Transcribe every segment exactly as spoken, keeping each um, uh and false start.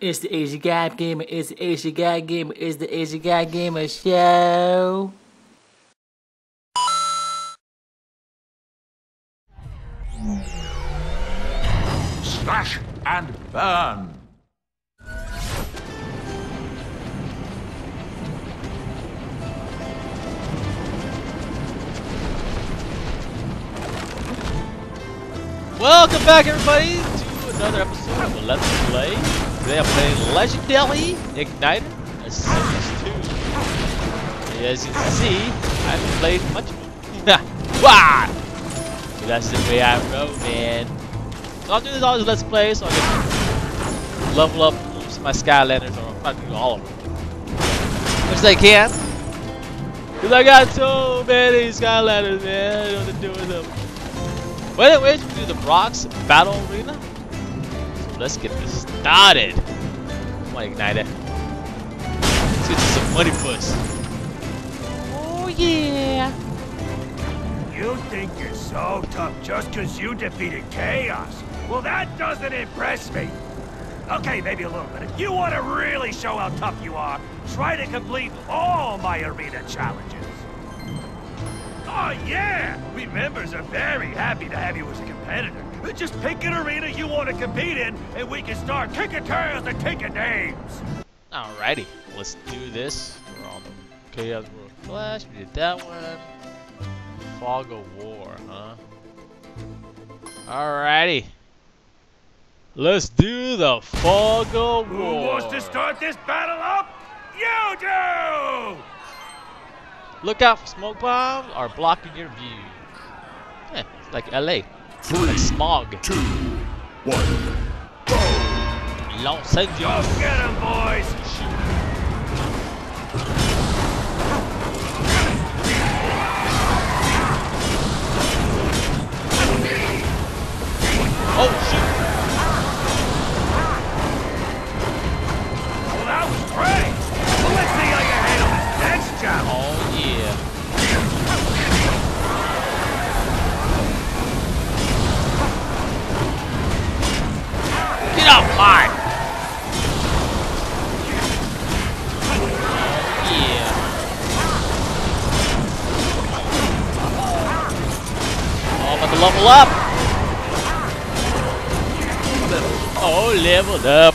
It's the Asian Guy Gamer, it's the Asian Guy Gamer, it's the Asian Guy Gamer Show. Slash and burn. Welcome back, everybody, to another episode of Let's Play. Today I'm playing Legendary Ignitor S two. As you can see, I haven't played much of it. Wow! That's the way I roll, man. So I'm doing this all as Let's Play, so I can level up my Skylanders, or I'm probably doing all of them. Which I can. Because I got so many Skylanders, man. I don't know what to do with them. Well, anyways, we do the Brocks Battle Arena. So let's get this started. Come on, Igniter. Let's get some money puss. Oh, yeah. You think you're so tough just because you defeated Kaos? Well, that doesn't impress me. Okay, maybe a little bit. If you want to really show how tough you are, try to complete all my arena challenges. Oh yeah! We members are very happy to have you as a competitor. Just pick an arena you want to compete in, and we can start kicking tails and kicking names! Alrighty, let's do this. We're on the Chaos World Flash, we did that one. Fog of War, huh? Alrighty. Let's do the Fog of War! Who wants to start this battle up? You do! Look out for smoke bombs are blocking your view. Yeah, it's like L A. Three, like smog. Two, one, go! Los Angeles. Go get 'em, boys! Shoot. Oh, shoot! Well, that was great! Well, let's see how you handle this next job. Oh. Oh my! Yeah. Oh, I'm about to level up. Oh, leveled up.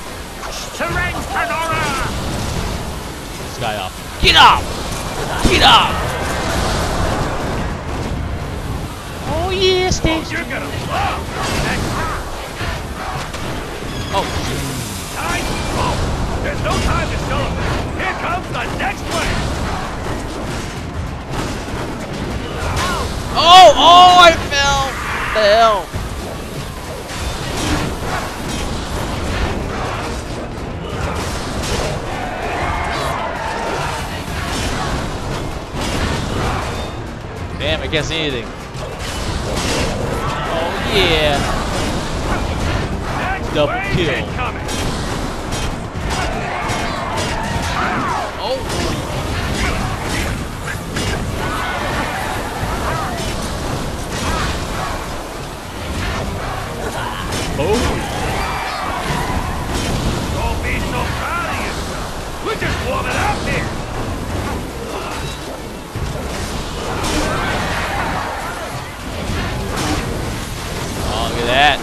This guy up. Get up! Get up! Oh yeah, stay. Oh, you're gonna love. Oh, shoot. Time to go. There's no time to celebrate. Here comes the next one. Oh, oh, I fell. What the hell? Damn, I guess anything. Oh, yeah. Double kill. Oh. Oh. Don't be so proud of yourself. We're just warming up here. Oh, look at that.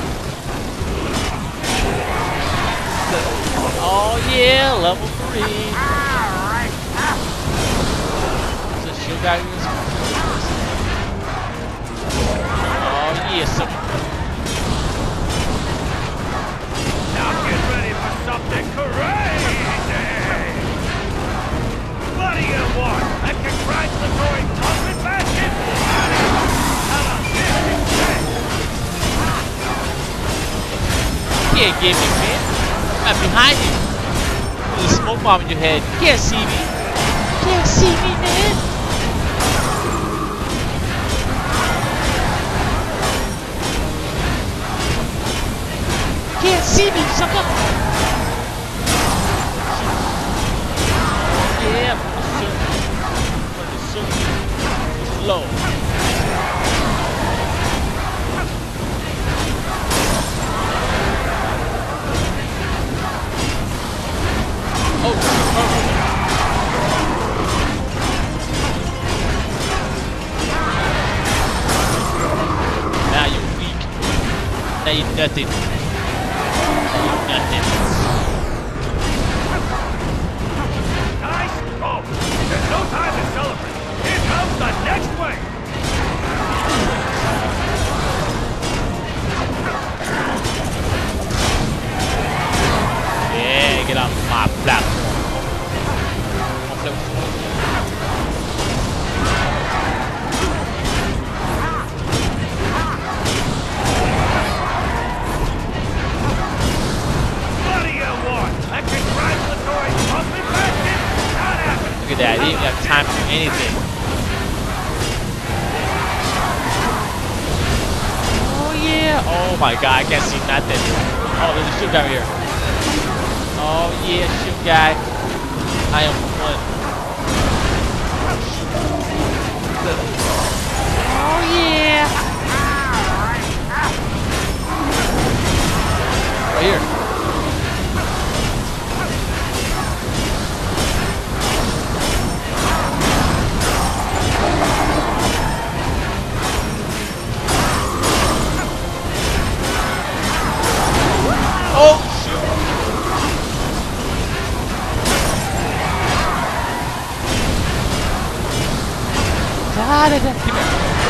Oh yeah, level three. Alright. So she'll guide me. Oh yes. Yeah, now get ready for something crazy. Bloody and war and congratulatory tough and basket. Can't give me, man. I'm behind you. There's a smoke bomb in your head. You can't see me. You can't see me, man. You can't see me, sucker. Yeah, I'm low. Oh, Oh, oh. Now you're weak. Now you're nothing. Now you're nothing. Nice. Oh, there's no time to celebrate. Here comes the next wave. Yeah, get off my platform. Look at that, I didn't even have time for anything. Oh yeah, oh my god, I can't see nothing. Oh, there's a shoot guy here. Oh yeah, shoot guy. I am one. Oh yeah. Right here. Oh, shoot. Da, da, da. Come here.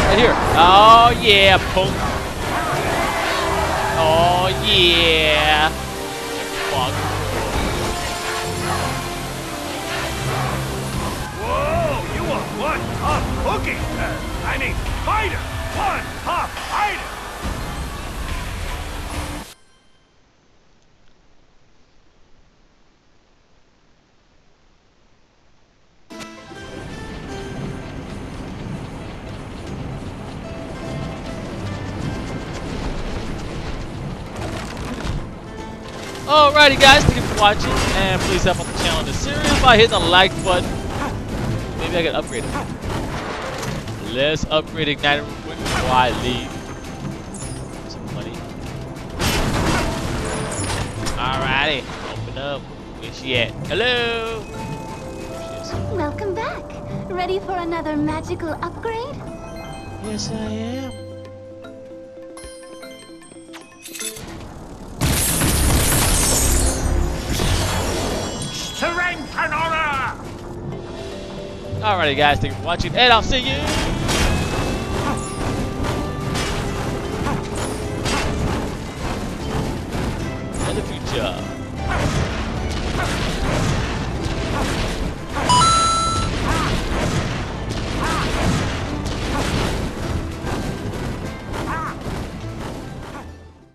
Right here. Oh, yeah. Boom. Oh, yeah. Fuck. Whoa, you are one top cookie. Uh, I mean, fighter. One top fighter. Alrighty guys, thank you for watching, and please help out the channel in the series by hitting the like button. Maybe I can upgrade it. Let's upgrade Igniter real quick before I leave. Some money. Alrighty, open up. Where's she at? Hello! Welcome back. Ready for another magical upgrade? Yes, I am. Alrighty guys, thank you for watching, and I'll see you in the future.